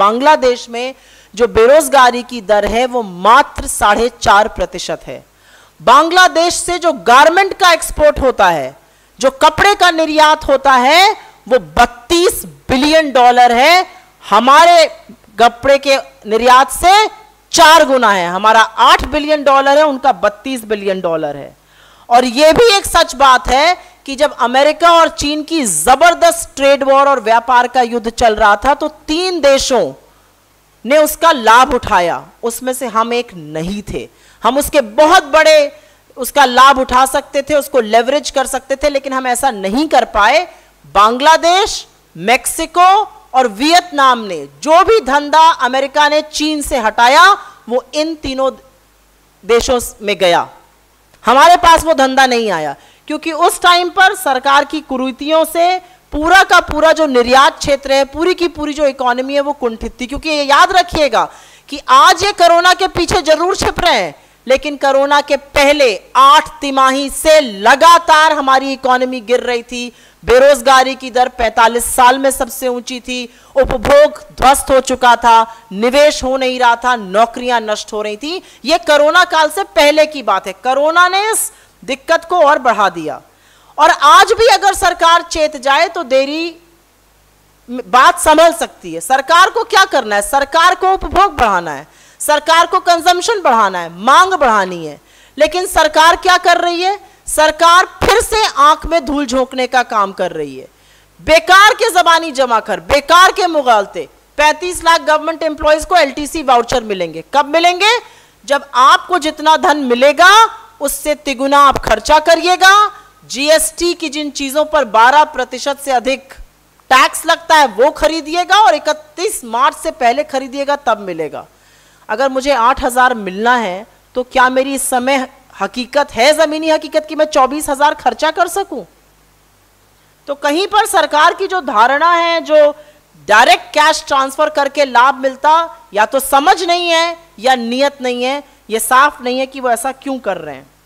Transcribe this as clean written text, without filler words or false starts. बांग्लादेश में जो बेरोजगारी की दर है वो मात्र 4.5% है। बांग्लादेश से जो गारमेंट का एक्सपोर्ट होता है, जो कपड़े का निर्यात होता है, वो $32 बिलियन है। हमारे कपड़े के निर्यात से 4 गुना है, हमारा $8 बिलियन है, उनका $32 बिलियन है। और यह भी एक सच बात है कि जब अमेरिका और चीन की जबरदस्त ट्रेड वॉर और व्यापार का युद्ध चल रहा था तो 3 देशों ने उसका लाभ उठाया, उसमें से हम एक नहीं थे। हम उसके बहुत बड़े उसका लाभ उठा सकते थे, उसको लेवरेज कर सकते थे, लेकिन हम ऐसा नहीं कर पाए। बांग्लादेश, मेक्सिको और वियतनाम ने जो भी धंधा अमेरिका ने चीन से हटाया वो इन 3 देशों में गया, हमारे पास वो धंधा नहीं आया, क्योंकि उस टाइम पर सरकार की कुरीतियों से पूरा का पूरा जो निर्यात क्षेत्र है, पूरी की पूरी जो इकोनॉमी है वो कुंठित थी। क्योंकि ये याद रखिएगा कि आज ये कोरोना के पीछे जरूर छिप रहे हैं, लेकिन कोरोना के पहले 8 तिमाही से लगातार हमारी इकोनॉमी गिर रही थी। बेरोजगारी की दर 45 साल में सबसे ऊंची थी, उपभोग ध्वस्त हो चुका था, निवेश हो नहीं रहा था, नौकरियां नष्ट हो रही थी। यह कोरोना काल से पहले की बात है, कोरोना ने इस दिक्कत को और बढ़ा दिया। और आज भी अगर सरकार चेत जाए तो देरी बात संभल सकती है। सरकार को क्या करना है? सरकार को उपभोग बढ़ाना है, सरकार को कंजम्पशन बढ़ाना है, मांग बढ़ानी है। लेकिन सरकार क्या कर रही है? सरकार फिर से आंख में धूल झोंकने का काम कर रही है। बेकार के जबानी जमा कर, बेकार के मुगालते। 35 लाख गवर्नमेंट एम्प्लॉयज को LTC वाउचर मिलेंगे। कब मिलेंगे? जब आपको जितना धन मिलेगा उससे तिगुना आप खर्चा करिएगा। GST की जिन चीजों पर 12% से अधिक टैक्स लगता है वो खरीदिएगा और 31 मार्च से पहले खरीदिएगा, तब मिलेगा। अगर मुझे 8,000 मिलना है तो क्या मेरी इस समय हकीकत है, जमीनी हकीकत, कि मैं 24,000 खर्चा कर सकूं? तो कहीं पर सरकार की जो धारणा है, जो डायरेक्ट कैश ट्रांसफर करके लाभ मिलता, या तो समझ नहीं है या नीयत नहीं है। यह साफ नहीं है कि वो ऐसा क्यों कर रहे हैं।